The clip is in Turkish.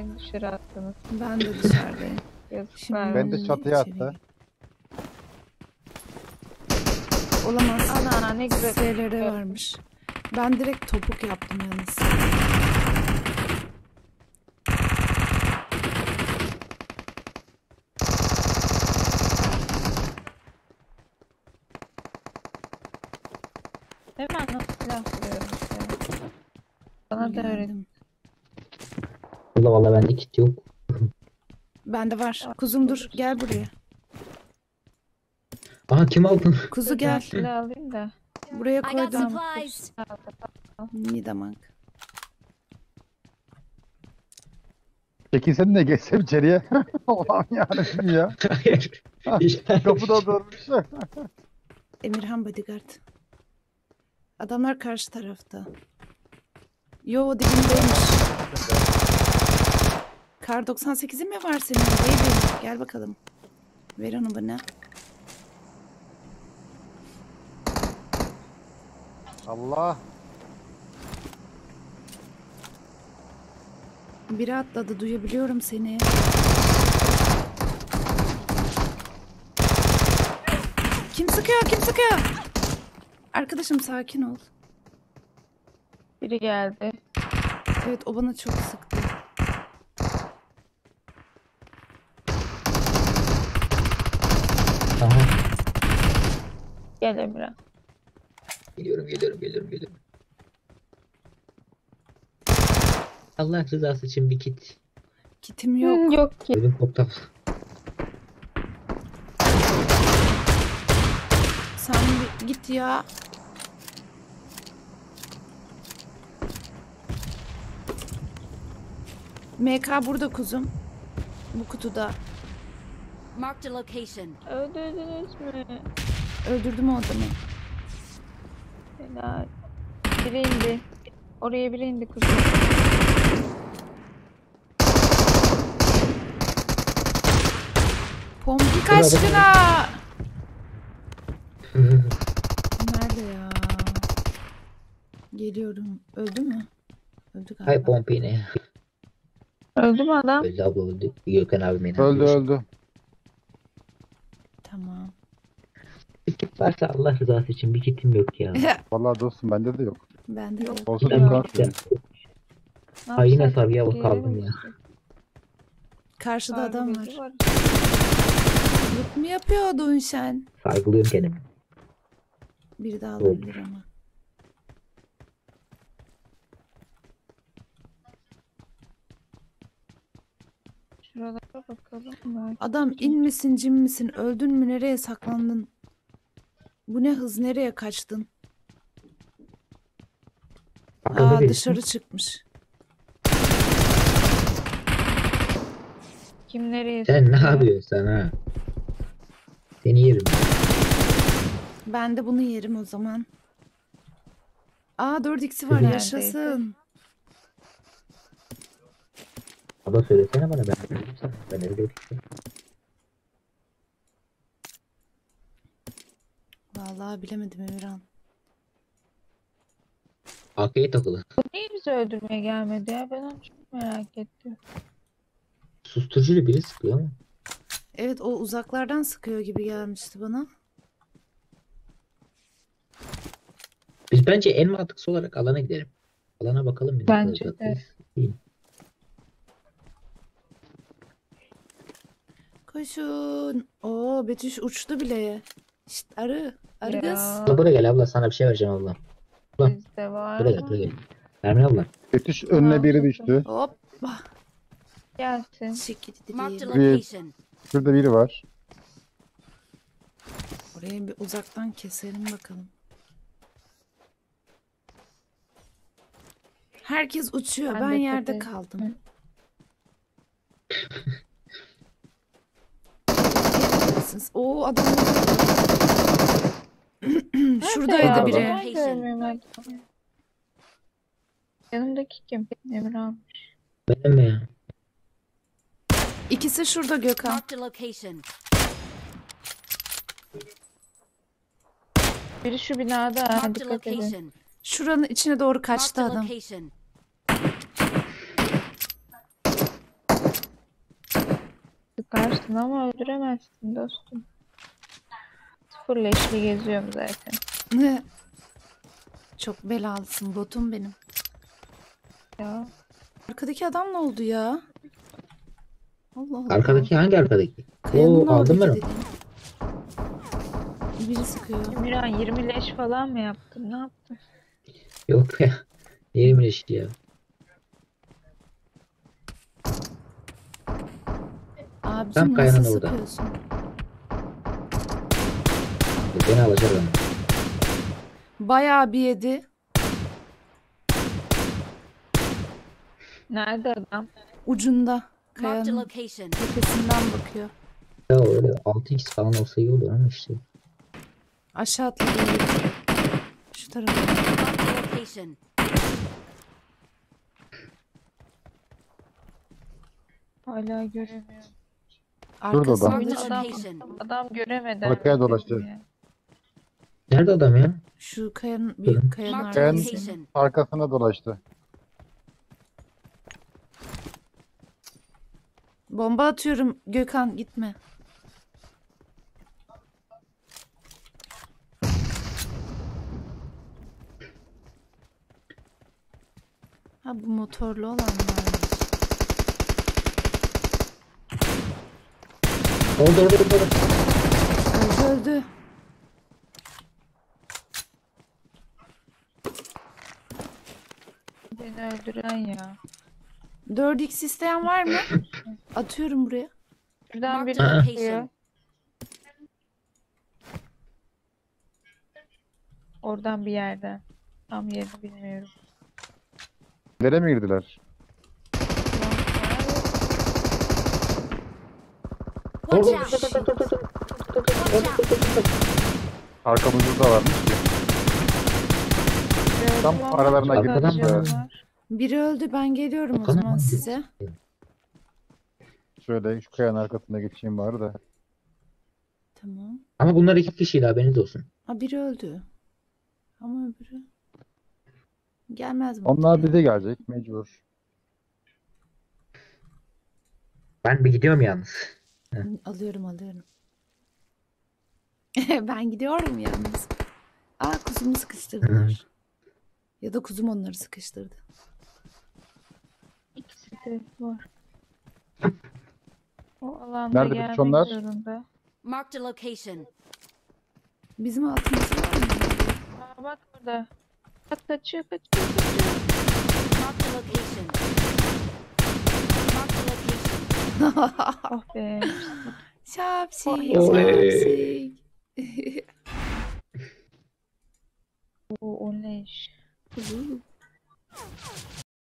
Beni dışarı attınız. Ben de dışarıdayım. Yazıklar. Ben de çatıya attı. Olamaz. Ana ne güzel. SLR varmış. Ben direkt topuk yaptım yalnız. Hemen nasıl silah buluyorum işte. Bana da öğrendim. Valla bende kit yok. Bende var. Kuzum dur gel buraya. Aha kim aldın? Kuzu gel. Silah alayım da. Buraya koydum. Nidamak. Çekilsene de geçsem içeriye. Allah'ım yarabbim ya. Hayır. Kapıda durmuş. Emirhan bodyguard. Adamlar karşı tarafta. Yo dibindeymiş. Kar 98'in mi var senin? Baby. Gel bakalım. Ver onu bana. Allah. Biri atladı. Duyabiliyorum seni. Kim sıkıyor? Kim sıkıyor? Arkadaşım sakin ol. Biri geldi. Evet o bana çok sıktı. Aha. Gel Emre. Geliyorum. Allah rızası için bir kit. Kitim yok. Yok ki. Benim koptak. Sen bir git ya. MK burada kuzum. Bu kutuda. Mark the location. Öldürdünüz mü? Öldürdüm o adamı. Helal. Biri indi. Oraya biri indi kuzum. Pompik aşkına. Nerede ya? Geliyorum. Öldü mü? Öldü galiba. Hay Pompi ne? Öldü mü adam? Öldü abla öldü. Gökhan abi beni öldü. Tamam. Bir kit varsa Allah rızası için bir kitim yok ya. Vallahi dostum bende de yok. Bende yok. Olsun dikkatli. Ay yine sarıya bak kaldım ya. Karşıda abi adam var. Yut mu yapıyordun sen? Saygılıyorum kendimi. Biri daha olabilir ama. Şuralara bakalım mı? Adam in misin cin misin? Öldün mü? Nereye saklandın? Bu ne hız? Nereye kaçtın? Aa dışarı çıkmış. Kim nereye? Sen ne yapıyorsun ha? Seni yerim. Ben de bunu yerim o zaman. Aa 4x'i var. Neredeydi? Yaşasın. Abla söylesene bana ben evde oturacağım. Vallahi bilemedim Emirhan. AK'ye takılı. Bu niye bizi öldürmeye gelmedi ya? Ben onu çok merak ettim. Susturucuyla biri sıkıyor ama. Evet o uzaklardan sıkıyor gibi gelmişti bana. Biz bence en mantıklı olarak alana gidelim. Alana bakalım. Bence de. İyi. Koşun. Oo Betüş uçtu bile. Şşt arı kız. Buraya gel abla sana bir şey vereceğim abla. Bizde var. Buraya gel. Verme abla. Betüş önüne biri düştü. Hop. Gelsin. Şurada biri var. Orayı bir uzaktan keselim bakalım. Herkes uçuyor. Ben yerde kaldım. O adam. Şuradaydı biri. Yanımdaki kim? Emirhan. Ben mi? İkisi şurada Gökhan. Biri şu binada. Dikkat edin. Şuranın içine doğru kaçtı adam. Öldürürsün ama öldüremezsin dostum. Sıfır leşli geziyorum zaten. Çok belalısın botum benim. Ya. Arkadaki adam ne oldu ya? Allah Allah. Arkadaki hangi arkadaki? Kayanın o aldım ben. Biri sıkıyor. Emirhan 20 leş falan mı yaptın? Ne yaptın? Yok ya. 20 leş ya. Abicim tam kayanın orada. Sıkıyorsun? Beni alacak onu. Bayağı bir yedi. Nerede adam? Ucunda. Kayanın tepesinden bakıyor. Ya öyle 6x falan olsa iyi olur ama işte. Aşağı atladı. Şu tarafa. Hala göremiyorum. Arkasında adam göremeden. Arkaya dolaşıyor. Nerede adam ya? Şu kayanın, büyük kayanın arkasına. Arkasına dolaştı. Bomba atıyorum Gökhan, gitme. Ha bu motorlu olanlar. Oldu. Öldü. Beni öldüren ya. 4x isteyen var mı? Atıyorum buraya. Şuradan biri atıyor. Oradan bir yerden. Tam yerini bilmiyorum. Nereye mi girdiler? Arkamızda da varmış. Tam aralarına girdiler. Biri öldü, ben geliyorum o zaman size. Şöyle şu kayanın arkasına geçeyim bari de. Tamam. Ama bunlar iki kişiydi, haberiniz olsun. Ha biri öldü. Ama öbürü gelmez mi? Onlar bize gelecek mecbur. Ben bir gidiyorum yalnız. Heh. Alıyorum. Ben gidiyorum yalnız. Aa kuzumu sıkıştırdılar. Hı. Ya da kuzum onları sıkıştırdı. İkisi de var. O alanda nerede gelmek onlar? Zorunda. Mark the location. Bizim altımızda var mı? Aa, bak burada. Bak kaçıyor. Mark the location. Oh be. Şapsik. O ne iş?